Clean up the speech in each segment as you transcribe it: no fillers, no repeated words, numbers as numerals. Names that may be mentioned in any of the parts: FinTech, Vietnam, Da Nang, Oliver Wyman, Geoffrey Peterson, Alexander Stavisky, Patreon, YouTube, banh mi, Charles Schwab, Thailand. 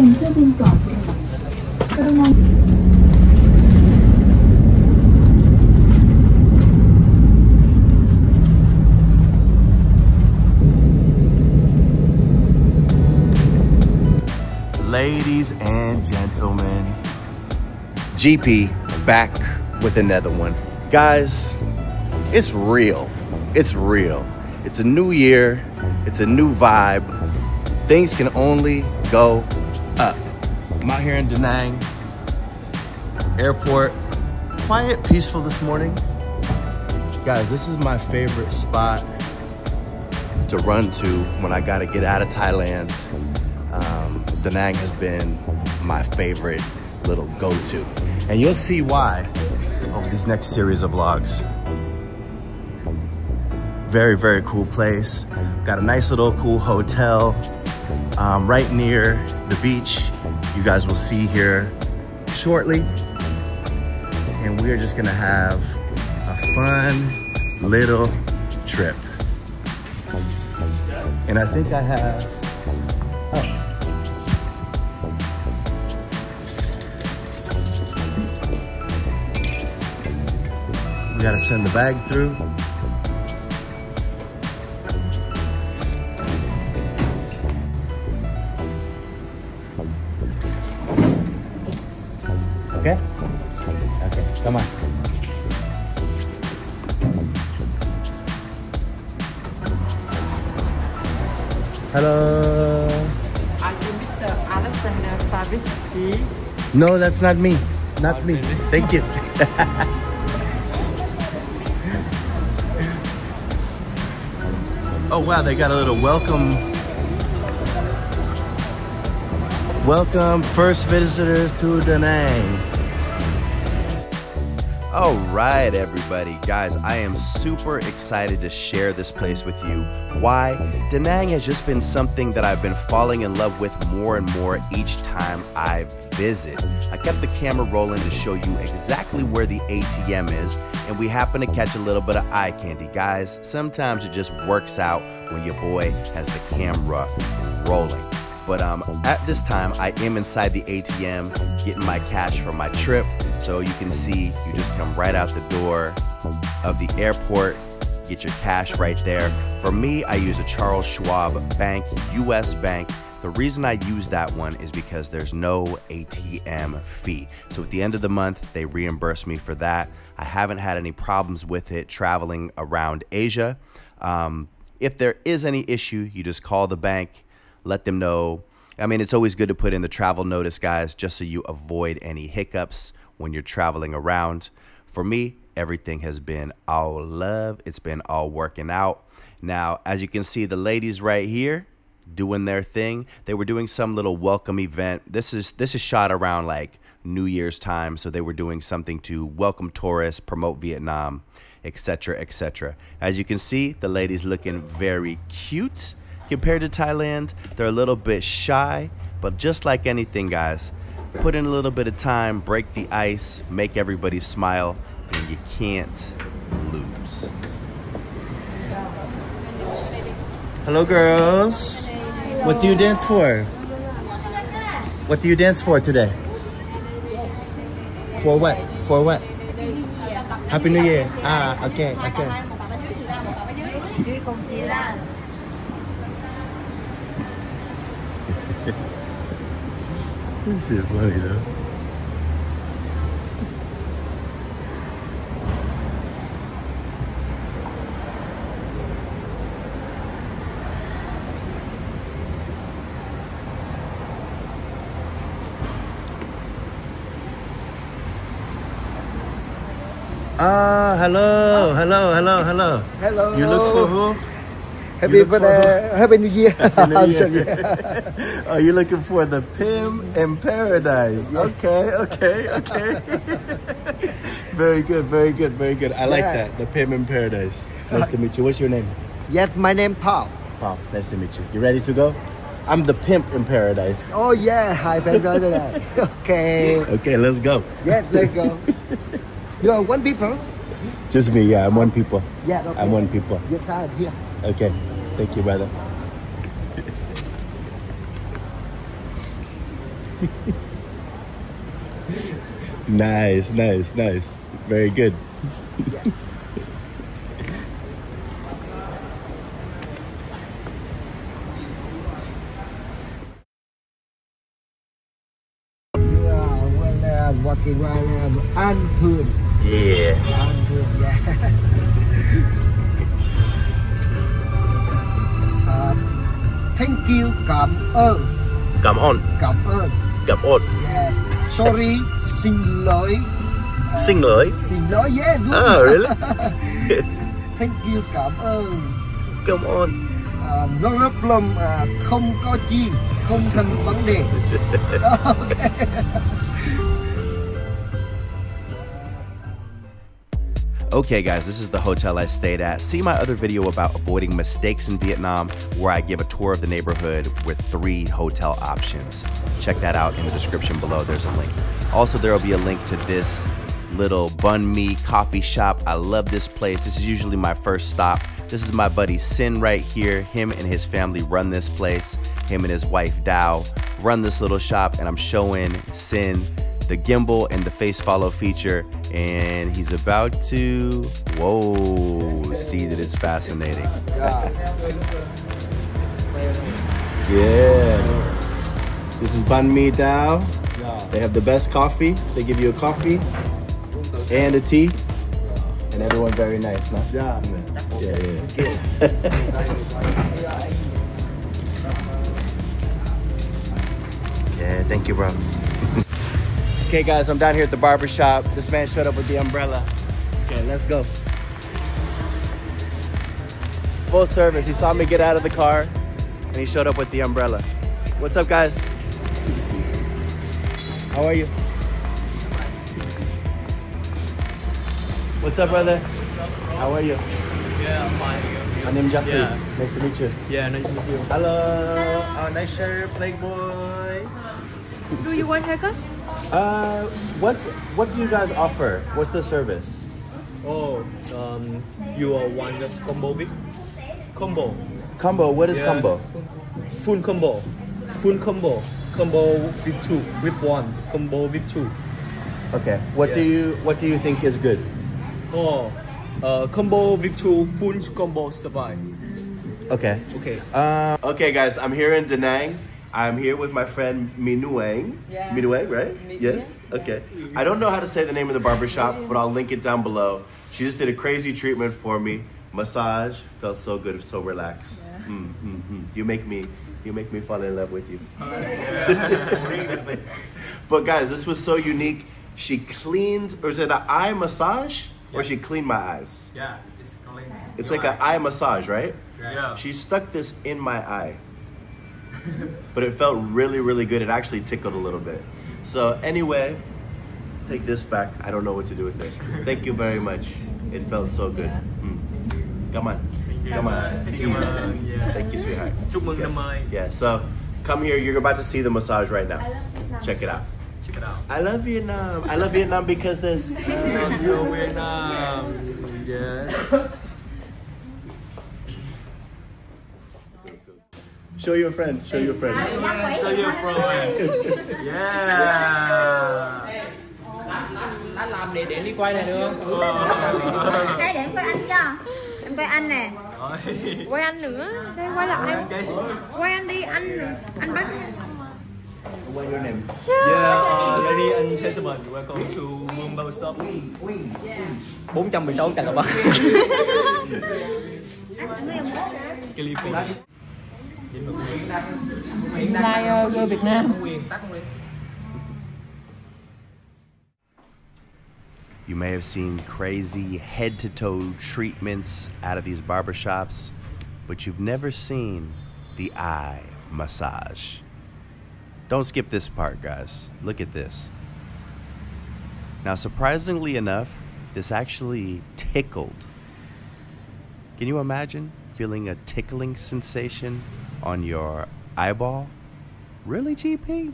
từng chưa tin tưởng. Tôi đang mong Ladies and gentlemen, GP back with another one. Guys, it's real. It's real. It's a new year. It's a new vibe. Things can only go up. I'm out here in Da Nang airport. Quiet, peaceful this morning. Guys, this is my favorite spot to run to when I gotta get out of Thailand. Da Nang has been my favorite little go-to. And you'll see why over this next series of vlogs. Very, very cool place. Got a nice little cool hotel right near the beach. You guys will see here shortly. And we are just gonna have a fun little trip. And I think I have, we gotta send the bag through. Okay? Okay, come on. Hello. Are you with the Alexander Stavisky? No, that's not me. Not me. Thank you. Oh wow, they got a little welcome first visitors to Da Nang. All right, everybody. Guys, I am super excited to share this place with you. Why? Da Nang has just been something that I've been falling in love with more and more each time I visit. I kept the camera rolling to show you exactly where the ATM is, and we happen to catch a little bit of eye candy. Guys, sometimes it just works out when your boy has the camera rolling. But at this time, I am inside the ATM getting my cash for my trip. So you can see, you just come right out the door of the airport, get your cash right there. For me, I use a Charles Schwab bank, US bank. The reason I use that one is because there's no ATM fee. So at the end of the month, they reimburse me for that. I haven't had any problems with it traveling around Asia. If there is any issue, you just call the bank, let them know. I mean, it's always good to put in the travel notice, guys, just so you avoid any hiccups when you're traveling around. For me, everything has been all love. It's been all working out. Now, as you can see, the ladies right here, doing their thing. They were doing some little welcome event. This is shot around like New Year's time, so they were doing something to welcome tourists, promote Vietnam, etc., etc. As you can see, the ladies looking very cute compared to Thailand. They're a little bit shy, but just like anything, guys, put in a little bit of time, break the ice, make everybody smile, and you can't lose. Hello, girls. What do you dance for? What do you dance for today? For what? For what? Happy New Year. Ah, okay, okay. This shit funny though. Ah, hello, hello, hello, hello. Hello. You look for who? Happy New Year. Happy New Year. Oh, you're looking for the Pimp in Paradise. Okay, okay, okay. Very good, very good, very good. I like that, the Pimp in Paradise. Nice to meet you. What's your name? Yes, my name is Paul. Paul, nice to meet you. You ready to go? I'm the Pimp in Paradise. Oh, yeah. Hi, Pimp in Paradise. Okay. Okay, let's go. Yes, let's go. You are one people? Just me, yeah. I'm one people. Yeah, okay. I'm one people. You're tired, yeah. Okay. Thank you, brother. Nice, nice, nice. Very good. Yeah. Uncool. Yeah. Uncool, yeah. Thank you. Cảm ơn. Cảm ơn. Cảm ơn. Cảm ơn. Yeah. Sorry. Xin lỗi. Xin lỗi. Xin lỗi. Yeah. Đúng. Oh, really? Thank you. Cảm ơn. Cảm ơn. No problem. Không có chi. Không thành vấn đề. Okay. Okay guys, this is the hotel I stayed at. See my other video about avoiding mistakes in Vietnam, where I give a tour of the neighborhood with 3 hotel options. Check that out in the description below, there's a link. Also, there will be a link to this little banh mi coffee shop. I love this place, this is usually my first stop. This is my buddy Sin right here. Him and his family run this place. Him and his wife Dao run this little shop, and I'm showing Sin the gimbal and the face follow feature, and he's about to, whoa, see that it's fascinating. Yeah. This is banh mi Dao. They have the best coffee. They give you a coffee and a tea, and everyone very nice, no? Yeah. Yeah, yeah. Yeah, thank you, bro. Okay guys, I'm down here at the barber shop. This man showed up with the umbrella. Okay, let's go. Full service, he saw me get out of the car and he showed up with the umbrella. What's up guys? How are you? What's up brother? How are you? Yeah, I'm fine. My name is Geoffrey. Yeah. Nice to meet you. Yeah, nice to meet you. Hello. Hello. Oh, nice shirt, Playboy. Do you want haircuts? What do you guys offer? What's the service? Oh, you want this combo big? Combo. Combo, what is combo? Full combo. Full combo. Combo with 2, with 1, combo with 2. Okay. What do you think is good? Oh, combo with 2, full combo survive. Okay. Okay. Okay guys, I'm here in Da Nang. I'm here with my friend Minuang. Yeah. Minuang, right? Yes? Yeah. Okay. I don't know how to say the name of the barbershop, but I'll link it down below. She just did a crazy treatment for me. Massage. Felt so good, so relaxed. Yeah. You make me fall in love with you. But guys, this was so unique. She cleaned, or is it an eye massage? Yeah. Or she cleaned my eyes? Yeah, it's clean. It's like an eye massage, right? Yeah. She stuck this in my eye. But it felt really, really good. It actually tickled a little bit. So anyway, take this back. I don't know what to do with it. Thank you very much. It felt so good. Mm. Come on. Come on. Thank you, sweetheart. Okay. Yeah, so come here. You're about to see the massage right now. Check it out. Check it out. I love Vietnam. I love Vietnam because there's... Vietnam. Yes. Show your friend. Show your friend. Show your friend. Yeah. Anh làm để đi quay này được không? Đây để em quay anh cho. Em quay anh nè. Quay anh nữa. Đây quay lại em. Quay anh đi anh. Anh bắt. Quay your name. Yeah. Lady and gentlemen, welcome to Mumbai shop. 416 cành bạc. Hiện nay vô Việt Nam. You may have seen crazy head-to-toe treatments out of these barbershops, but you've never seen the eye massage. Don't skip this part, guys. Look at this. Now, surprisingly enough, this actually tickled. Can you imagine feeling a tickling sensation on your eyeball? Really, GP?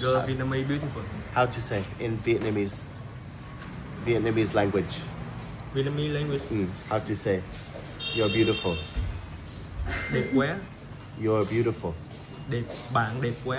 Girl, Vietnamese beautiful. How to say in Vietnamese language? Vietnamese language. How to say? You're beautiful. Đẹp quá. You're beautiful. Đẹp, bạn đẹp quá.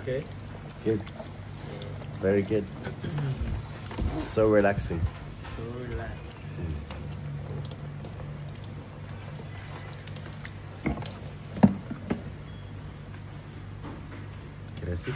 Okay. Good. Very good. So relaxing. So relaxing. Can I sit?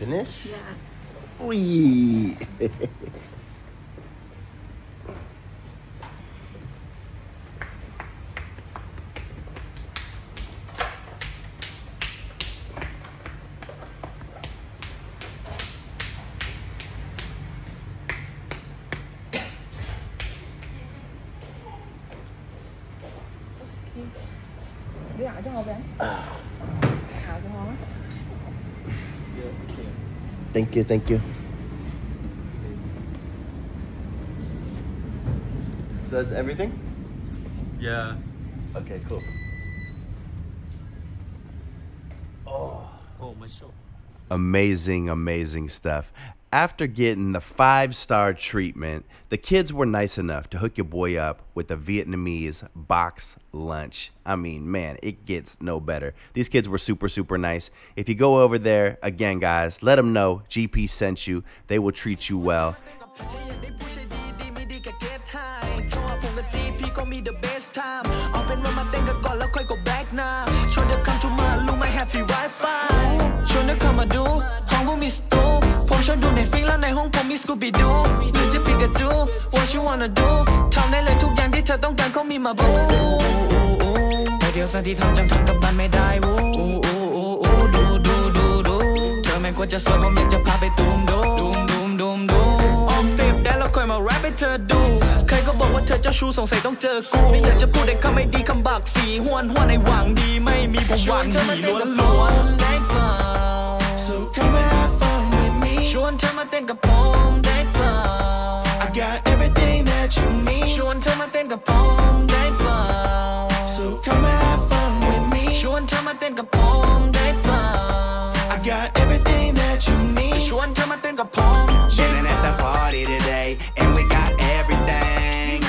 Finish? Yeah. Wee. Thank you, thank you. So that's everything? Yeah. Okay, cool. Oh, oh my soul. Amazing, amazing stuff. After getting the 5-star treatment, the kids were nice enough to hook your boy up with a Vietnamese box lunch. I mean, man, it gets no better. These kids were super, super nice. If you go over there, again, guys, let them know GP sent you. They will treat you well. So come and have fun with me. Shouldn't tell my thing a poem that blow. I got everything that you need. Shouldn't tell my thing a poem that blow. So come and have fun with me. Shouldn't tell my thing a poem that blow. I got everything that you need. Shouldn't tell my thing a poem. Chilling at the party today, and we got everything.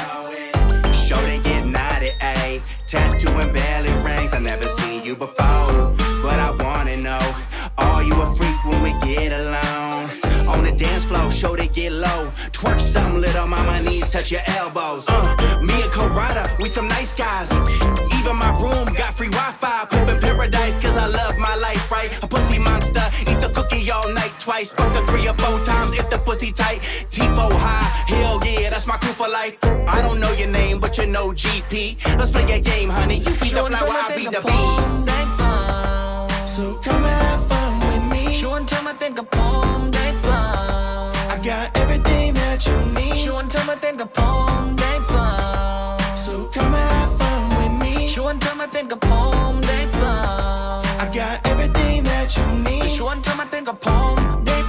Show they get knotted, ayy. Tattoo and belly rings. I never seen you before, but I wanna know. Are you a freak when we get alone? On the dance floor, show they get low. Twerk something, little mama, knees touch your elbows. Me and Corada, we some nice guys. Even my room got free Wi-Fi. Poppin' paradise, cause I love my life, right? A pussy monster. Eat the cookie all night twice. Smoke the 3 or 4 times if the pussy tight. T4 high, hell yeah, that's my crew for life. I don't know your name, but you know GP. Let's play a game, honey. You be the flower, I be the bee. So come and have fun with me. Sure and tell my thing upon day blown. I got everything that you need. Sure and tell my thing upon day blown. So come and have fun with me. Sure and tell my thing upon day blown. I got everything that you need. Sure and tell my thing upon day blown.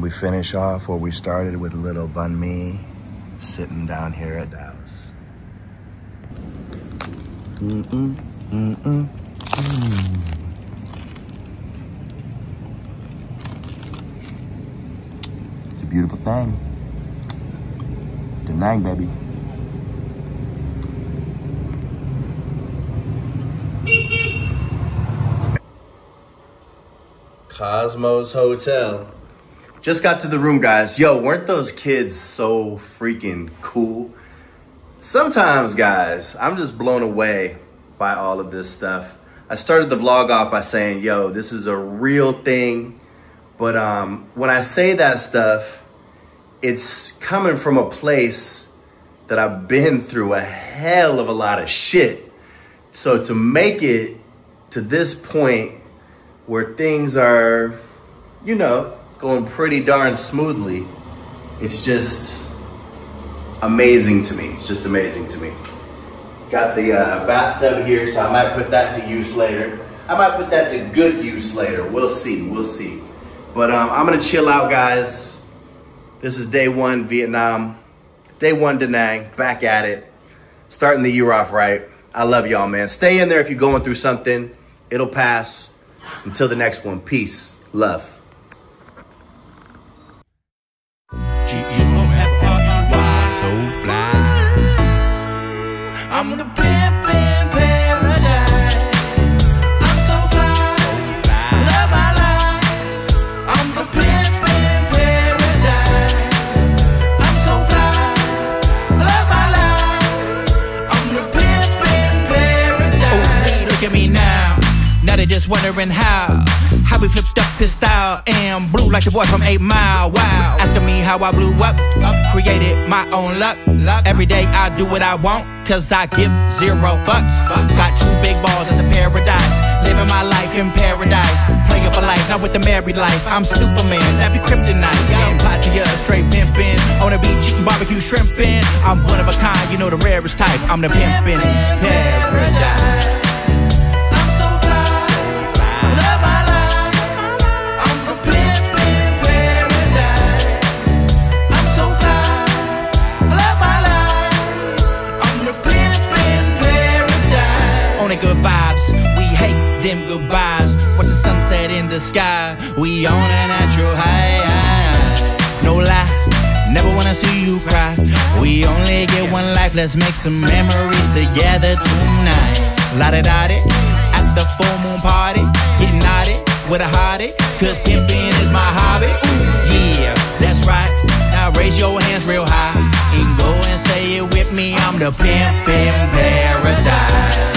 We finish off where we started with little banh mi, sitting down here at Dallas. It's a beautiful thing. Da Nang, baby. Cosmos Hotel. Just got to the room, guys. Yo, weren't those kids so freaking cool? Sometimes, guys, I'm just blown away by all of this stuff. I started the vlog off by saying, yo, this is a real thing. But when I say that stuff, it's coming from a place that I've been through a hell of a lot of shit. So to make it to this point where things are, you know, going pretty darn smoothly, it's just amazing to me. It's just amazing to me. Got the bathtub here, so I might put that to use later. I might put that to good use later. We'll see, we'll see. But I'm gonna chill out, guys. This is day 1 Vietnam, day 1 Da Nang, back at it, starting the year off right. I love y'all, man. Stay in there if you're going through something. It'll pass. Until the next one, peace, love. I'm the paradise. I'm so fly, so fly. Love my life. I'm the paradise. I'm so fly. Love my life. I'm the paradise. Oh, look at me now. Now they just wondering how we flipped up his style and blew like the boy from 8 Mile. Wow, asking me how I blew up, created my own luck. Every day I do what I want, 'cause I give 0 fucks. Got 2 big balls, that's a paradise. Living my life in paradise. Playing for life, not with the married life. I'm Superman, that be kryptonite. Empatia, straight pimpin'. On the beach eating barbecue shrimpin'. I'm one of a kind, you know the rarest type. I'm the pimpin' paradise. Good vibes, we hate them goodbyes. Watch the sunset in the sky, we on a natural high. No lie, never wanna see you cry. We only get one life, let's make some memories together tonight. La-da-da-da, at the full moon party, getting naughty with a hottie, 'cause pimping is my hobby. Ooh, yeah, that's right, now raise your hands real high and go and say it with me, I'm the pimp in paradise.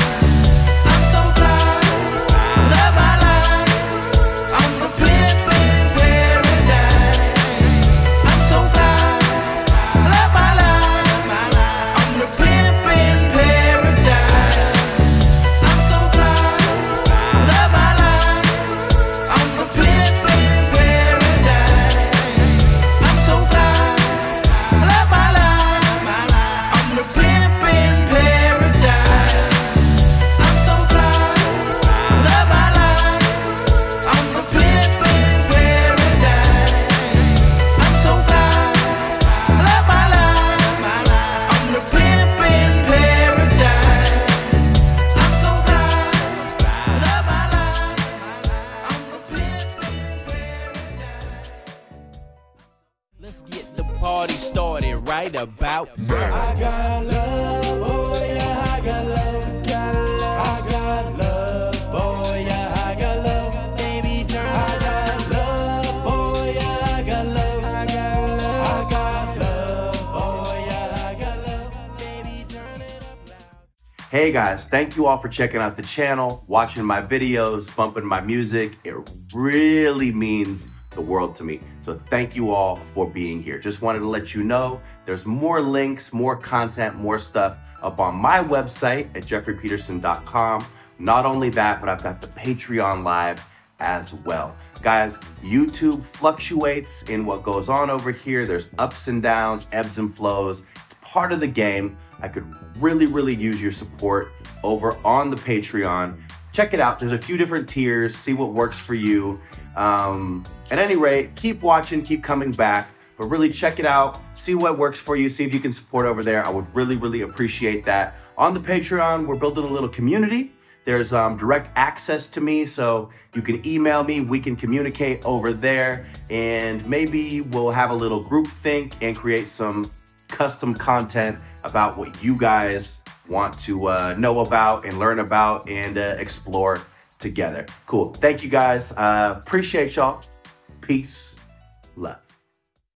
Let's get the party started right about now. I got love, oh yeah, I got love, got love. I got love, oh yeah, I got love, baby, turn. I got love, oh yeah, I got love, I got love. I got love, oh yeah, I got love, baby, turn it up loud. Hey guys, thank you all for checking out the channel, watching my videos, bumping my music. It really means the world to me. So thank you all for being here. Just wanted to let you know there's more links, more content, more stuff up on my website at geoffreypeterson.com. Not only that, but I've got the Patreon live as well. Guys, YouTube fluctuates in what goes on over here. There's ups and downs, ebbs and flows. It's part of the game. I could really use your support over on the Patreon. Check it out. There's a few different tiers. See what works for you. At any rate, keep watching, keep coming back, but really check it out. See what works for you. See if you can support over there. I would really appreciate that. On the Patreon, we're building a little community. There's direct access to me, so you can email me. We can communicate over there, and maybe we'll have a little group think and create some custom content about what you guys want to know about and learn about and explore together. Cool. Thank you guys. Appreciate y'all. Peace. Love.